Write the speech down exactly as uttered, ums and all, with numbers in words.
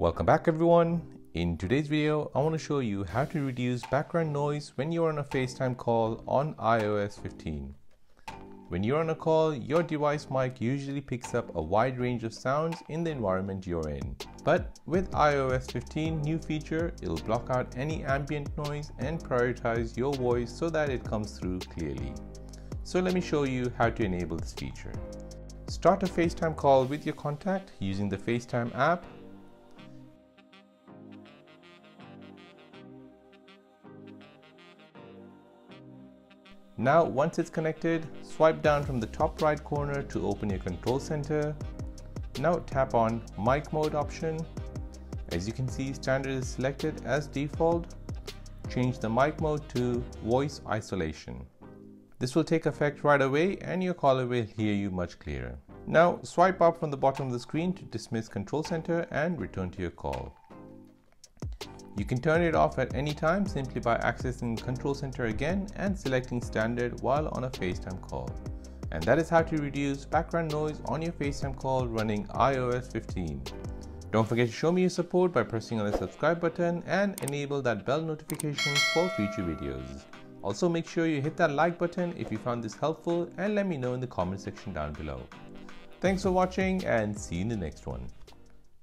Welcome back everyone. In today's video, I want to show you how to reduce background noise when you're on a FaceTime call on i O S fifteen. When you're on a call, your device mic usually picks up a wide range of sounds in the environment you're in. But with i O S fifteen new feature, it'll block out any ambient noise and prioritize your voice so that it comes through clearly. So let me show you how to enable this feature. Start a FaceTime call with your contact using the FaceTime app. Now, once it's connected, swipe down from the top right corner to open your control center. Now tap on mic mode option. As you can see, standard is selected as default. Change the mic mode to voice isolation. This will take effect right away and your caller will hear you much clearer. Now swipe up from the bottom of the screen to dismiss control center and return to your call. You can turn it off at any time simply by accessing Control Center again and selecting Standard while on a FaceTime call. And that is how to reduce background noise on your FaceTime call running i O S fifteen. Don't forget to show me your support by pressing on the subscribe button and enable that bell notification for future videos. Also make sure you hit that like button if you found this helpful and let me know in the comment section down below. Thanks for watching and see you in the next one.